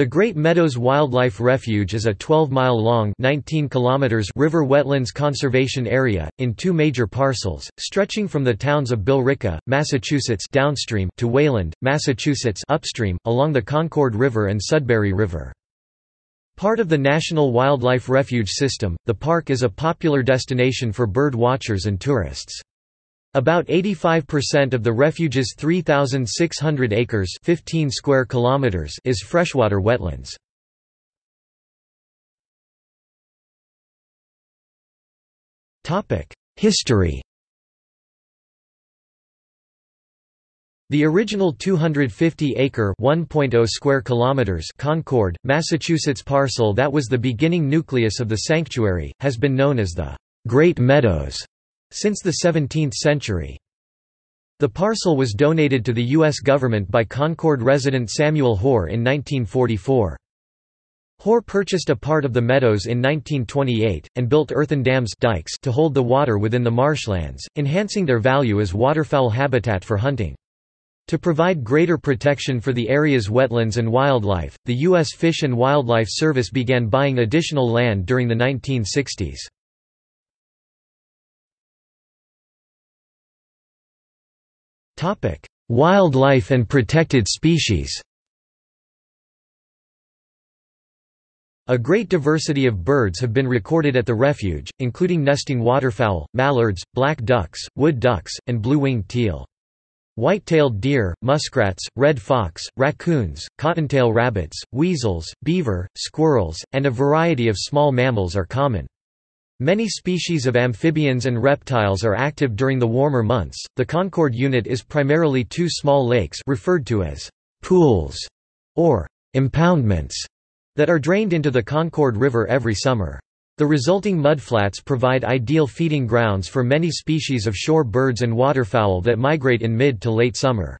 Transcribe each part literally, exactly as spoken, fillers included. The Great Meadows Wildlife Refuge is a twelve mile long river wetlands conservation area, in two major parcels, stretching from the towns of Billerica, Massachusetts downstream to Wayland, Massachusetts upstream, along the Concord River and Sudbury River. Part of the National Wildlife Refuge system, the park is a popular destination for bird watchers and tourists. About eighty-five percent of the refuge's three thousand six hundred acres fifteen square kilometers is freshwater wetlands. History. The original two hundred fifty acre one point zero square kilometers Concord, Massachusetts parcel that was the beginning nucleus of the sanctuary, has been known as the Great Meadows since the seventeenth century. The parcel was donated to the U S government by Concord resident Samuel Hoar in nineteen forty-four. Hoar purchased a part of the meadows in nineteen twenty-eight, and built earthen dams dikes to hold the water within the marshlands, enhancing their value as waterfowl habitat for hunting. To provide greater protection for the area's wetlands and wildlife, the U S Fish and Wildlife Service began buying additional land during the nineteen sixties. Wildlife and protected species. A great diversity of birds have been recorded at the refuge, including nesting waterfowl, mallards, black ducks, wood ducks, and blue-winged teal. White-tailed deer, muskrats, red fox, raccoons, cottontail rabbits, weasels, beaver, squirrels, and a variety of small mammals are common. Many species of amphibians and reptiles are active during the warmer months. The Concord unit is primarily two small lakes referred to as pools or impoundments that are drained into the Concord River every summer. The resulting mudflats provide ideal feeding grounds for many species of shore birds and waterfowl that migrate in mid to late summer.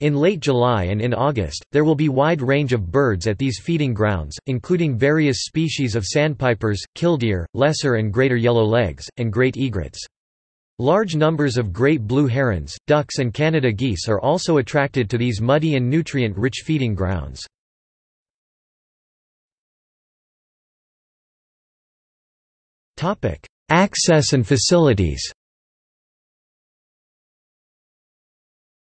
In late July and in August, there will be a wide range of birds at these feeding grounds, including various species of sandpipers, killdeer, lesser and greater yellowlegs, and great egrets. Large numbers of great blue herons, ducks and Canada geese are also attracted to these muddy and nutrient-rich feeding grounds. Access and facilities.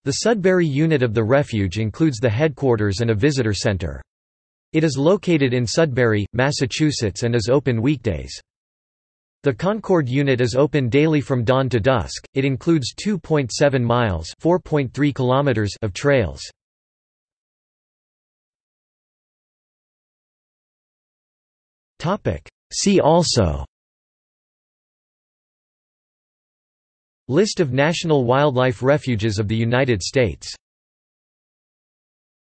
The Sudbury unit of the refuge includes the headquarters and a visitor center. It is located in Sudbury, Massachusetts and is open weekdays. The Concord unit is open daily from dawn to dusk. It includes two point seven miles (four point three kilometers) of trails. See also: List of National Wildlife Refuges of the United States.